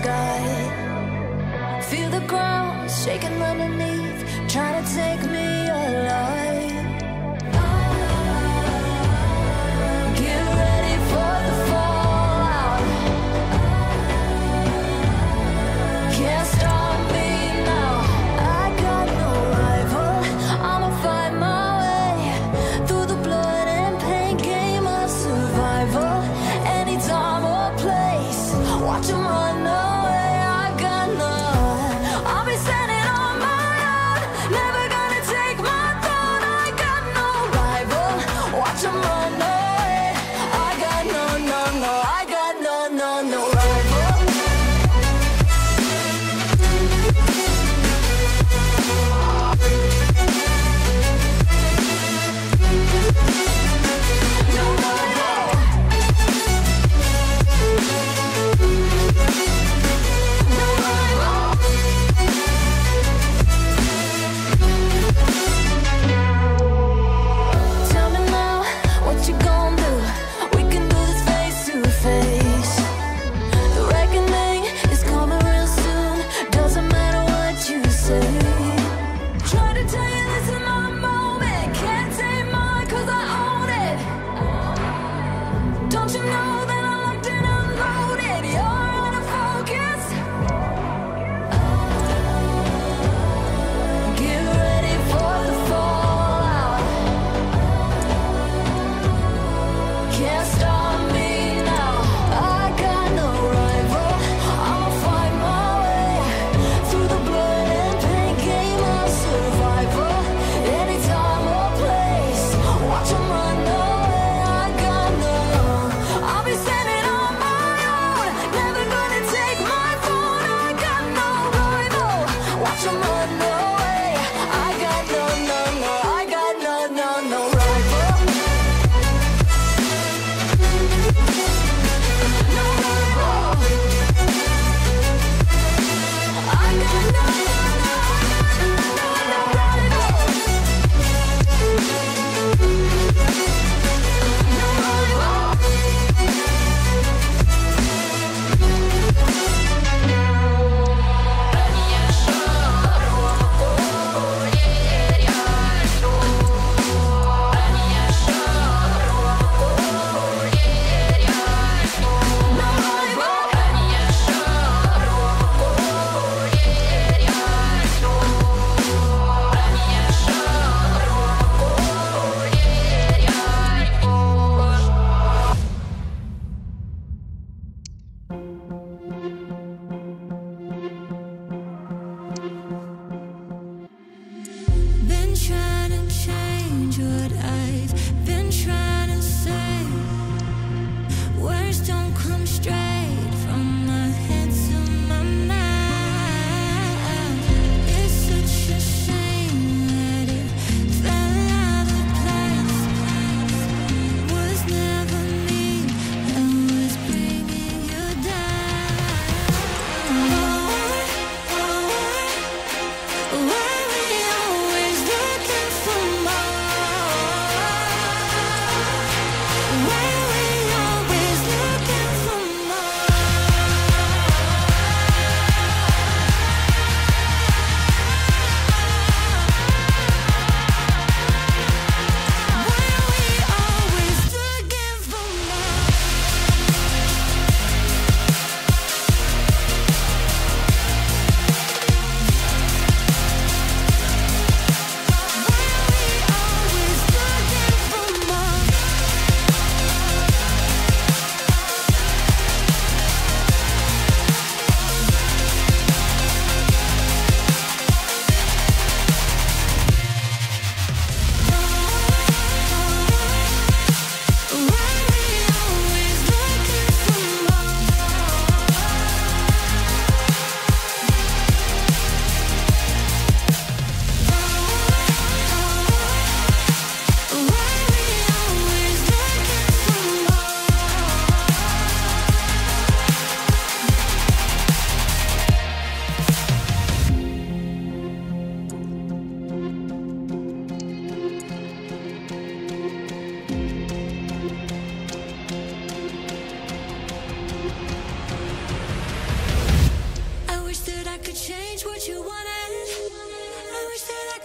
sky. Feel the ground shaking underneath, trying to take me alive. Never gonna take my throne.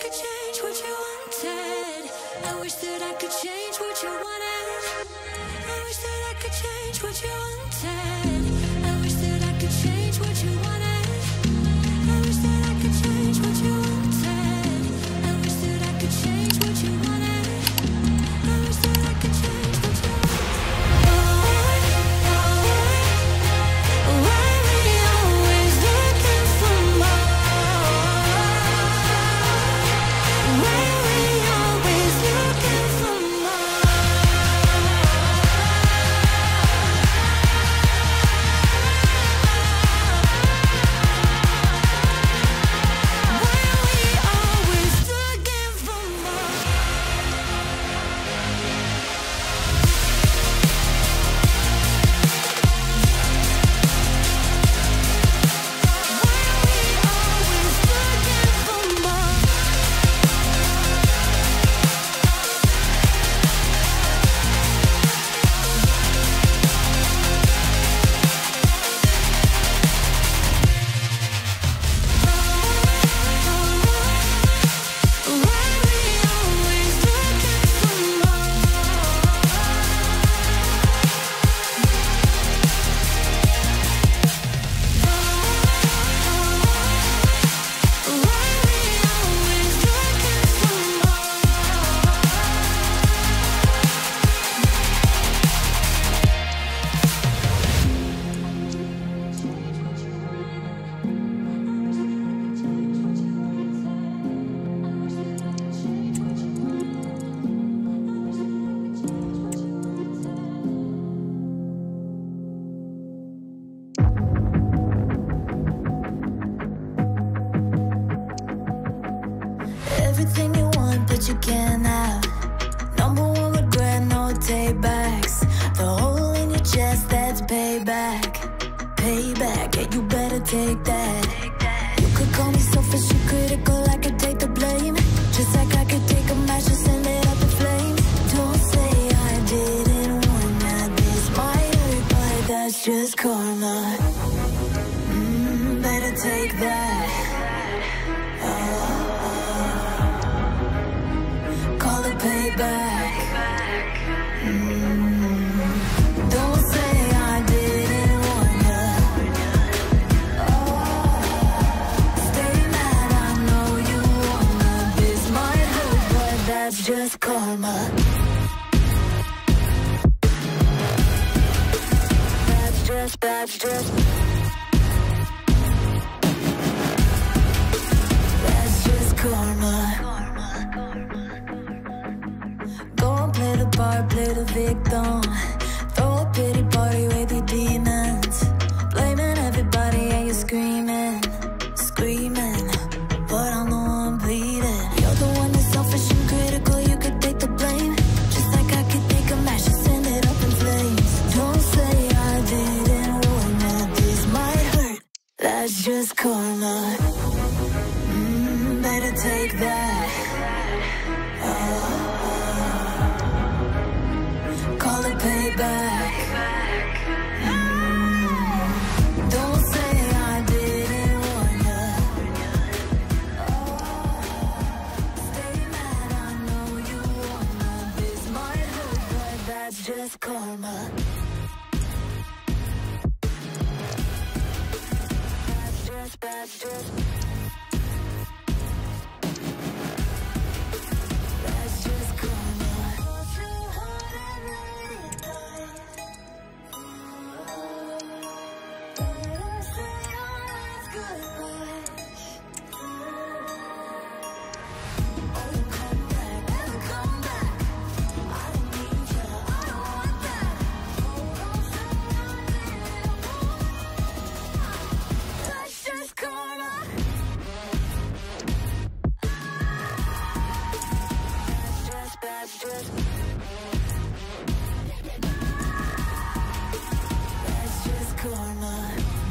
could change what you wanted. I wish that I could change what you wanted. I wish that I could change what you wanted. I wish that I could change what you wanted. I wish that I could change what you wanted. I wish that I could change what you wanted. I wish that I could change what you wanted. Why were you always looking for more? Why were you always looking for more? Why were you always looking for more? Why were you always looking for more? Why were you always looking for more? Why were you always looking for everything you want, but you can't have. Number one regret, no takebacks. The hole in your chest, that's payback. Payback, yeah, you better take that. You could call me selfish, you critical, I could take the blame. Just like I could take a match and send it up in flames. Don't say I didn't want that. This might hurt, but that's just karma. Better take that. Call it payback. Don't say I didn't want ya. Stay mad, I know you wanna. This might hurt, but that's just karma. That's just karma. Go and play the part, play the victim. Throw a pity party with your demons. Blaming everybody and you're screaming, screaming. But I'm the one bleeding. You're the one that's selfish and critical, you could take the blame. Just like I could take a match and send it up in flames. Don't say I didn't want that. This might hurt, that's just karma. Better take that. Call it payback. Don't say I didn't want ya. Stay mad, I know you wanna. This might hurt, but that's just karma. That's just karma.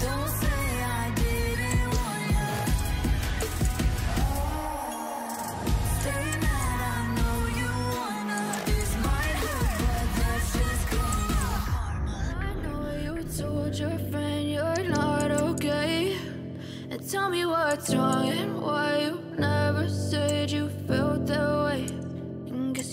Don't say I didn't want ya. Stay mad, I know you wanna. This might hurt, but that's just karma. I know you told your friend you're not okay, Now tell me what's wrong and why you never said you felt that way. I guess